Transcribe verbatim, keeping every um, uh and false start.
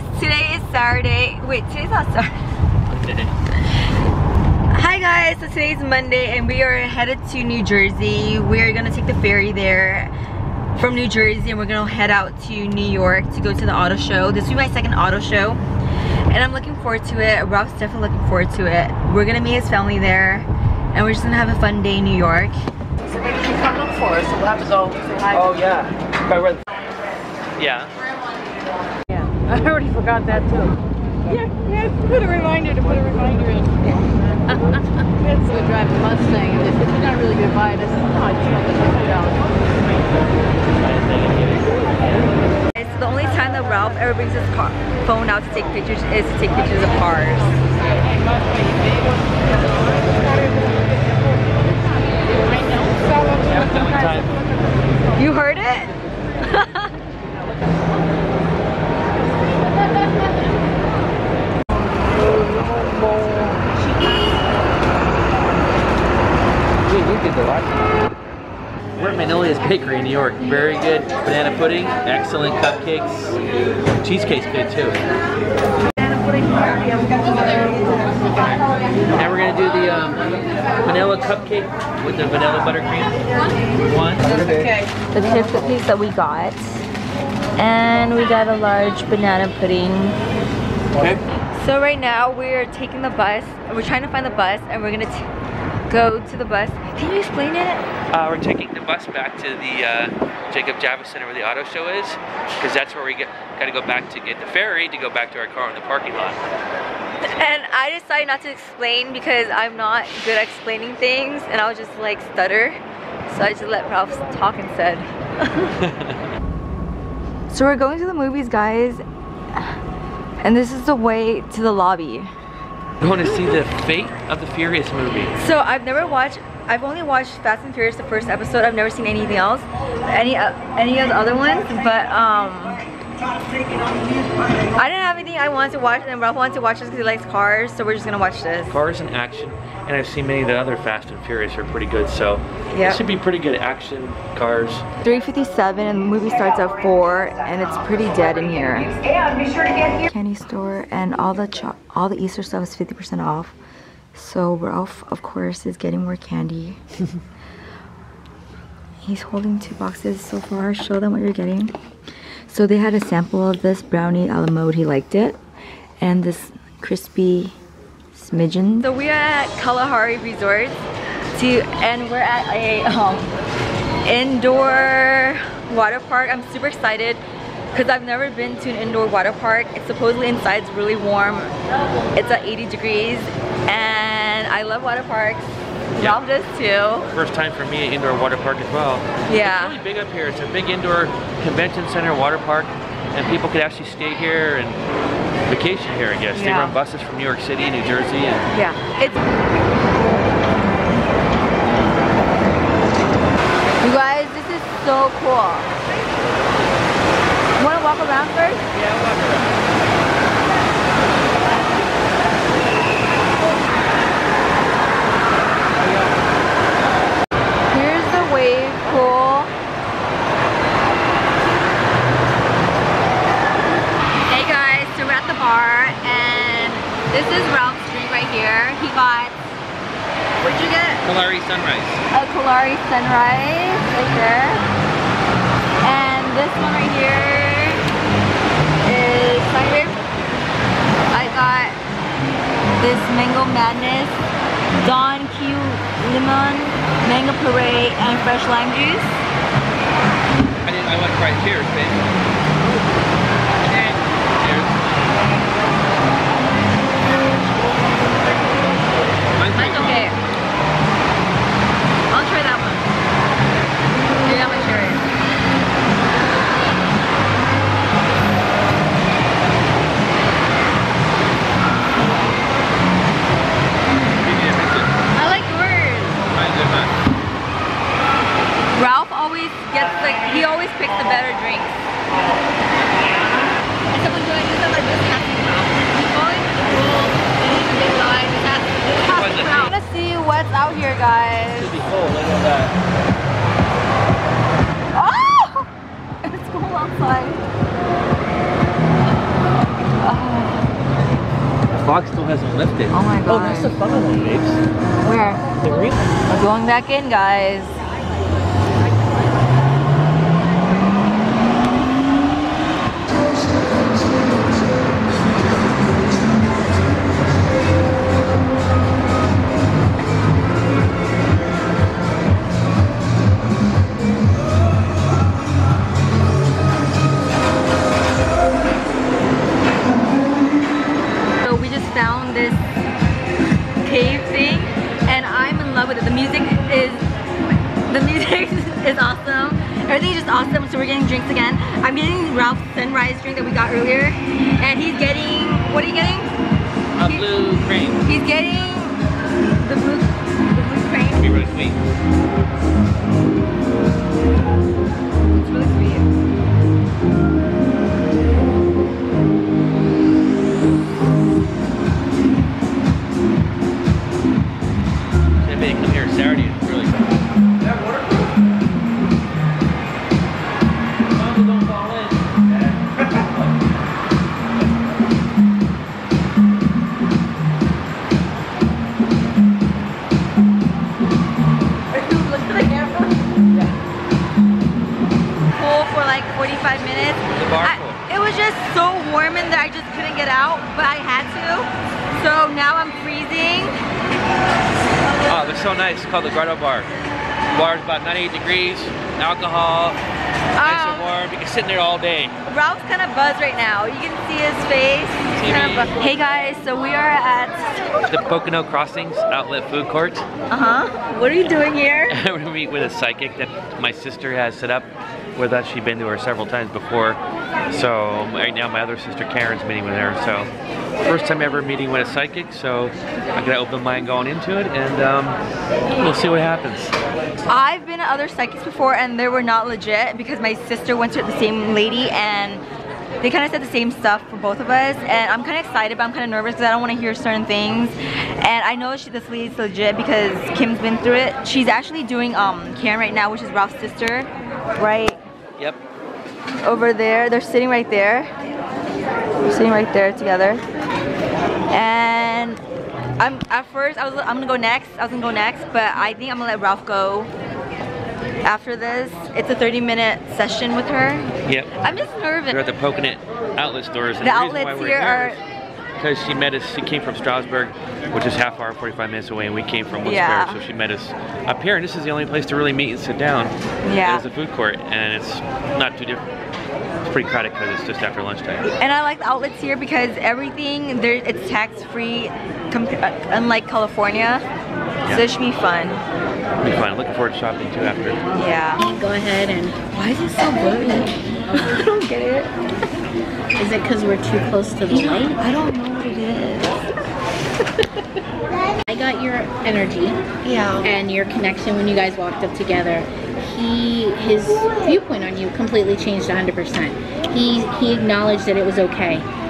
guys, today is Saturday. Wait, today's not Saturday. Okay. Hi guys, so today's Monday and we are headed to New Jersey. We're gonna take the ferry there from New Jersey and we're gonna head out to New York to go to the auto show. This will be my second auto show and I'm looking forward to it. Rob's definitely looking forward to it. We're gonna meet his family there and we're just gonna have a fun day in New York. So maybe you come up for us, so we'll have to go say hi. Oh yeah. Yeah. I already forgot that too. Yeah, yeah, put a reminder to put a reminder in. That's what drive the Mustang. If it's not really good by it, it's not just like the only time that Ralph ever brings his car, phone out to take pictures is to take pictures of cars. You heard it? We're at Magnolia's Bakery in New York. Very good banana pudding, excellent cupcakes, cheesecake's good too. Now we're gonna do the um, vanilla cupcake with the vanilla buttercream. One. Okay. The tip piece that we got, and we got a large banana pudding. Okay. So right now we're taking the bus. We're trying to find the bus, and we're gonna. T go to the bus. Can you explain it? Uh, we're taking the bus back to the uh, Jacob Javits Center where the auto show is, because that's where we get, gotta go back to get the ferry to go back to our car in the parking lot. And I decided not to explain because I'm not good at explaining things and I'll just like stutter. So I just let Ralph talk instead. So we're going to the movies, guys. And this is the way to the lobby. Going to see the Fate of the Furious movie. So I've never watched, I've only watched Fast and Furious, the first episode. I've never seen anything else, any uh, any of the other ones, but um, I didn't have anything I wanted to watch, and Ralph wanted to watch this because he likes cars, so we're just gonna watch this. Cars in action, and I've seen many of the other Fast and Furious are pretty good, so yep. It should be pretty good action, cars. three fifty-seven, and the movie starts at four, and it's pretty dead in here. Candy store, and all the cho all the Easter stuff is fifty percent off, so Ralph, of course, is getting more candy. He's holding two boxes so far. Show them what you're getting. So they had a sample of this brownie a la mode, he liked it, and this crispy smidgen. So we are at Kalahari Resort, to, and we're at a um, indoor water park. I'm super excited because I've never been to an indoor water park. It's supposedly inside, it's really warm. It's at eighty degrees, and I love water parks. Yeah. Love this too. First time for me at indoor water park as well. Yeah. It's really big up here. It's a big indoor convention center, water park, and people could actually stay here and vacation here, I guess. Yeah. They run buses from New York City, New Jersey. And yeah. It's you guys, this is so cool. You want to walk around first? Yeah, walk around. This is Ralph's drink right here. He got, what'd you get? Kalahari Sunrise. A Kalahari Sunrise right here. And this one right here is my I got this Mango Madness, Don Q Lemon, Mango Puree, and fresh lime juice. I didn't, I like right here, baby. Mine's okay. I'll try that one. Maybe I'm gonna share it. I like yours. Mine's good, man. Ralph always gets like, he always picks the better drinks. lock still hasn't lifted. Oh my god. Oh, that's the funnel one, babes. Where? The green one. Going back in, guys. Called the Grotto Bar. The bar is about ninety-eight degrees, alcohol, um, nice and warm. You can sit in there all day. Ralph's kind of buzzed right now. You can see his face. Kind of hey guys, so we are at the Pocono Crossings outlet food court. Uh huh. What are you doing here? We're gonna meet with a psychic that my sister has set up with us. She's been to her several times before. So right now my other sister Karen's meeting with her. So. First time ever meeting with a psychic, so I got an open mind going into it, and um, we'll see what happens. I've been to other psychics before, and they were not legit because my sister went to the same lady, and they kind of said the same stuff for both of us. And I'm kind of excited, but I'm kind of nervous because I don't want to hear certain things. And I know she, this lady's legit because Kim's been through it. She's actually doing um, Karen right now, which is Ralph's sister, right? Yep. Over there, they're sitting right there. We're sitting right there together, and I'm at first I was I'm gonna go next. I was gonna go next, but I think I'm gonna let Ralph go after this. It's a thirty minute session with her. Yep. I'm just nervous. We're at the Pocono outlet stores. And the, the outlets here, here are because she met us. She came from Strasbourg, which is half hour, forty-five minutes away, and we came from West yeah. Paris, so she met us up here, and this is the only place to really meet and sit down. Yeah. It's a food court, and it's not too different. Pretty crowded because it's just after lunchtime. And I like the outlets here because everything there, it's tax-free, unlike California. Yeah. So it should be fun. It'll be fun. Looking forward to shopping too after. Yeah. Go ahead and. Why is it so blurry? I don't get it. Is it because we're too close to the light? I don't know what it is. I got your energy. Yeah. And your connection when you guys walked up together. He, his viewpoint on you completely changed one hundred percent. He, he acknowledged that it was okay.